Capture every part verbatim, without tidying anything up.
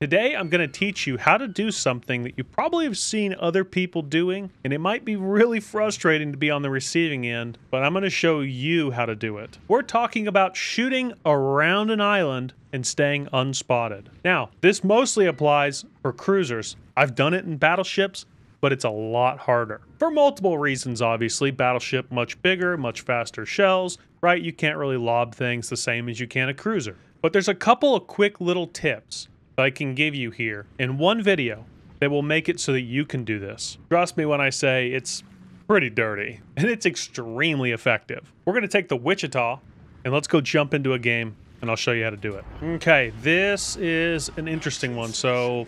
Today, I'm going to teach you how to do something that you probably have seen other people doing, and it might be really frustrating to be on the receiving end, but I'm going to show you how to do it. We're talking about shooting around an island and staying unspotted. Now, this mostly applies for cruisers. I've done it in battleships, but it's a lot harder. For multiple reasons, obviously. Battleship, much bigger, much faster shells, right? You can't really lob things the same as you can a cruiser. But there's a couple of quick little tips I can give you here in one video that will make it so that you can do this. Trust me when I say it's pretty dirty and it's extremely effective. We're going to take the Wichita and let's go jump into a game and I'll show you how to do it. Okay, this is an interesting one. So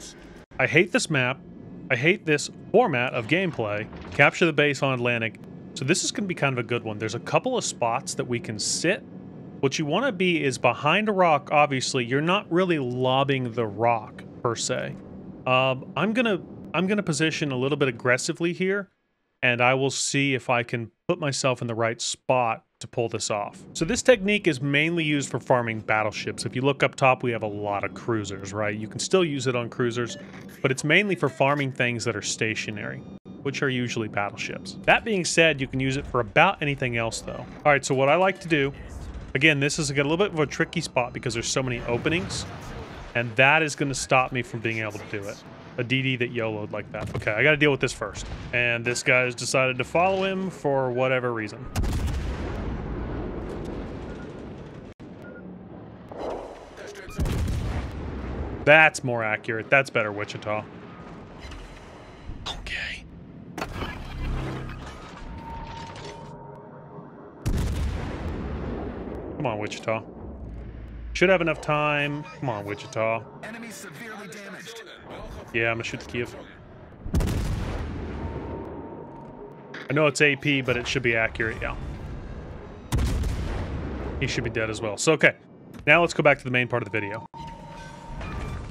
I hate this map. I hate this format of gameplay. Capture the base on Atlantic. So this is going to be kind of a good one. There's a couple of spots that we can sit. What you want to be is behind a rock, obviously. You're not really lobbing the rock, per se. Um, I'm gonna, I'm gonna position a little bit aggressively here, and I will see if I can put myself in the right spot to pull this off. So this technique is mainly used for farming battleships. If you look up top, we have a lot of cruisers, right? You can still use it on cruisers, but it's mainly for farming things that are stationary, which are usually battleships. That being said, you can use it for about anything else, though. All right, so what I like to do... Again, this is a little bit of a tricky spot because there's so many openings, and that is going to stop me from being able to do it. A D D that YOLO'd like that. Okay, I got to deal with this first. And this guy's decided to follow him for whatever reason. That's more accurate. That's better, Wichita. Okay. Come on, Wichita. Should have enough time. Come on, Wichita. Enemy severely damaged. Yeah, I'm gonna shoot the Kiev. I know it's A P, but it should be accurate, yeah. He should be dead as well. So, okay. Now let's go back to the main part of the video.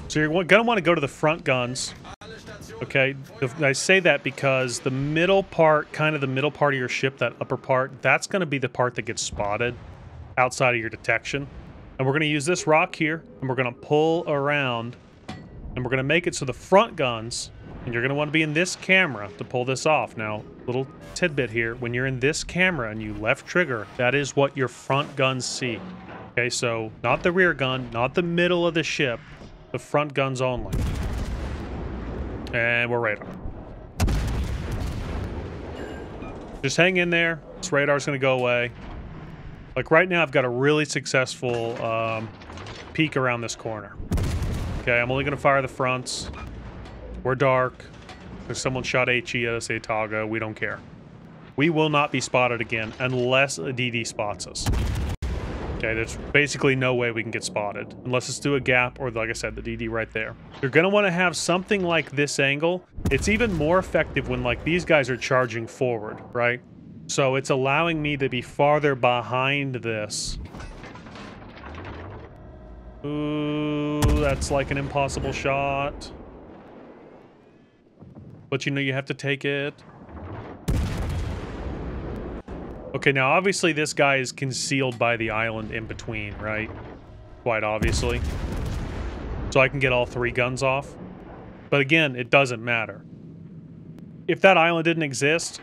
So you're gonna wanna go to the front guns. Okay, I say that because the middle part, kind of the middle part of your ship, that upper part, that's gonna be the part that gets spotted outside of your detection. And we're going to use this rock here, and we're going to pull around, and we're going to make it so the front guns, and you're going to want to be in this camera to pull this off. Now, little tidbit here, when you're in this camera and you left trigger, that is what your front guns see. Okay, so not the rear gun, not the middle of the ship, the front guns only. And we're radar. Just hang in there. This radar's going to go away. Like right now, I've got a really successful um, peek around this corner. Okay, I'm only going to fire the fronts. We're dark. If someone shot HE at us, Ataga, we don't care. We will not be spotted again unless a D D spots us. Okay, there's basically no way we can get spotted unless it's through a gap or, like I said, the D D right there. You're going to want to have something like this angle. It's even more effective when, like, these guys are charging forward, right? So it's allowing me to be farther behind this. Ooh, that's like an impossible shot. But you know you have to take it. Okay, now obviously this guy is concealed by the island in between, right? Quite obviously. So I can get all three guns off. But again, it doesn't matter. If that island didn't exist...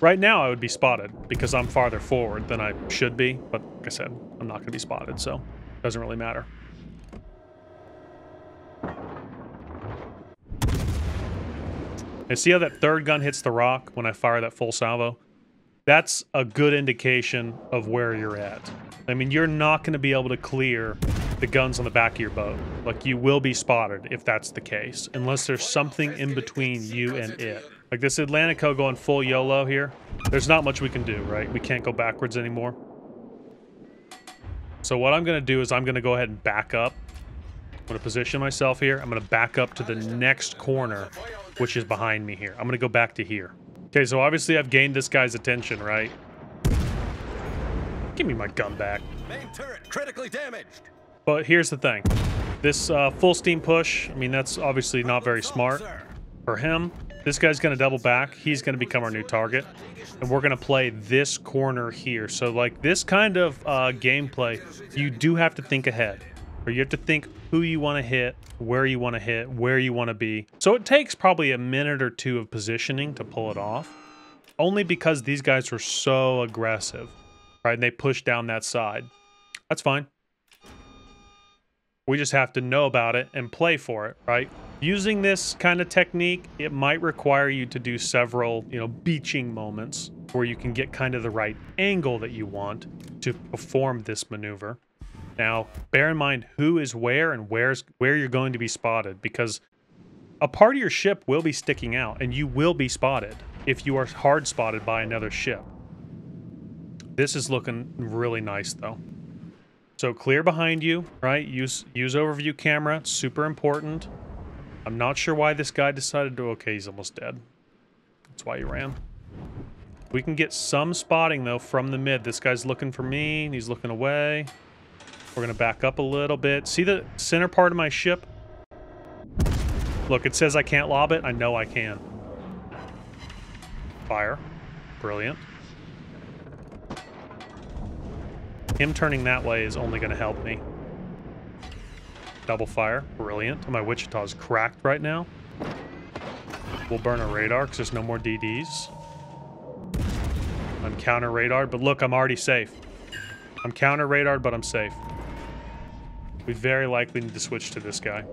Right now, I would be spotted because I'm farther forward than I should be. But like I said, I'm not going to be spotted, so it doesn't really matter. And see how that third gun hits the rock when I fire that full salvo? That's a good indication of where you're at. I mean, you're not going to be able to clear the guns on the back of your boat. Like, you will be spotted if that's the case, unless there's something in between you and it. Like this Atlantico going full YOLO here. There's not much we can do, right? We can't go backwards anymore. So what I'm going to do is I'm going to go ahead and back up. I'm going to position myself here. I'm going to back up to the next corner, which is behind me here. I'm going to go back to here. Okay, so obviously I've gained this guy's attention, right? Give me my gun back. Main turret critically damaged. But here's the thing. This uh, full steam push, I mean, that's obviously not very smart for him. This guy's going to double back. He's going to become our new target. And we're going to play this corner here. So, like, this kind of uh, gameplay, you do have to think ahead. where you have to think who you want to hit, where you want to hit, where you want to be. So it takes probably a minute or two of positioning to pull it off, only because these guys were so aggressive, right? And they pushed down that side. That's fine. We just have to know about it and play for it, right? Using this kind of technique, it might require you to do several, you know, beaching moments where you can get kind of the right angle that you want to perform this maneuver. Now, bear in mind who is where and where's where you're going to be spotted, because a part of your ship will be sticking out and you will be spotted if you are hard spotted by another ship. This is looking really nice though. So clear behind you, right? Use use overview camera, super important. I'm not sure why this guy decided to... Okay, he's almost dead. That's why he ran. We can get some spotting, though, from the mid. This guy's looking for me, and he's looking away. We're going to back up a little bit. See the center part of my ship? Look, it says I can't lob it. I know I can. Fire. Brilliant. Him turning that way is only going to help me. Double fire. Brilliant. My Wichita's cracked right now. We'll burn a radar because there's no more D Ds. I'm counter radar, but look, I'm already safe. I'm counter radar, but I'm safe. We very likely need to switch to this guy.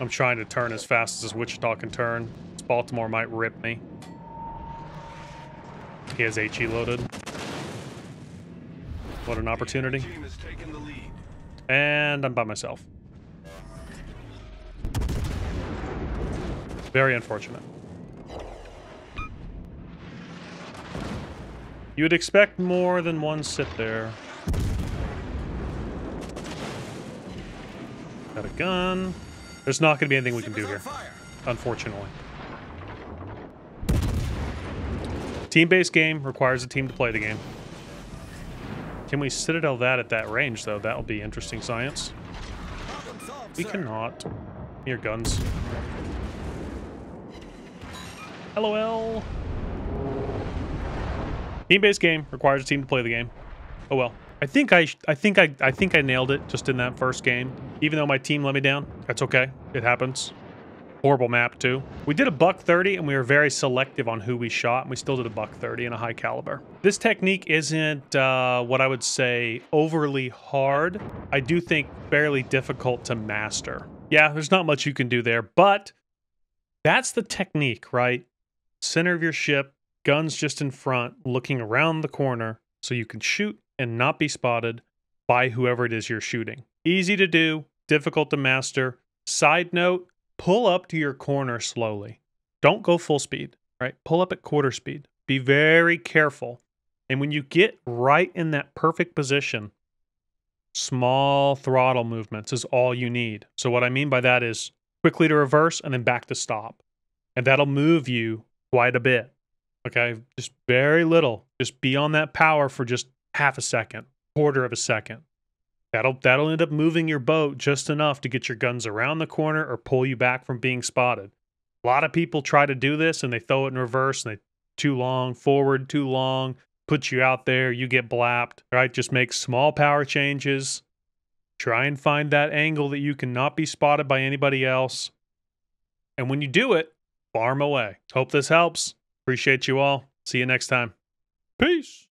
I'm trying to turn as fast as Wichita can turn. Baltimore might rip me. He has HE loaded. What an opportunity. And I'm by myself. Very unfortunate. You would expect more than one sit there. Got a gun. There's not going to be anything we can do here, unfortunately. Team-based game requires a team to play the game. Can we citadel that at that range, though? That'll be interesting science. We cannot. Your guns. LOL. Team-based game requires a team to play the game. Oh well. I think I, I think I, I think I nailed it just in that first game. Even though my team let me down, that's okay. It happens. Horrible map too. We did a buck thirty and we were very selective on who we shot, and we still did a buck thirty and a high caliber. This technique isn't uh, what I would say overly hard. I do think fairly difficult to master. Yeah, there's not much you can do there, but that's the technique, right? Center of your ship, guns just in front, looking around the corner so you can shoot and not be spotted by whoever it is you're shooting. Easy to do, difficult to master. Side note, pull up to your corner slowly. Don't go full speed, right? Pull up at quarter speed. Be very careful. And when you get right in that perfect position, small throttle movements is all you need. So what I mean by that is quickly to reverse and then back to stop. And that'll move you quite a bit, okay? Just very little. Just be on that power for just half a second, quarter of a second. That'll, that'll end up moving your boat just enough to get your guns around the corner or pull you back from being spotted. A lot of people try to do this and they throw it in reverse and they too long, forward, too long, put you out there, you get blapped, right? Just make small power changes. Try and find that angle that you cannot be spotted by anybody else. And when you do it, farm away. Hope this helps. Appreciate you all. See you next time. Peace.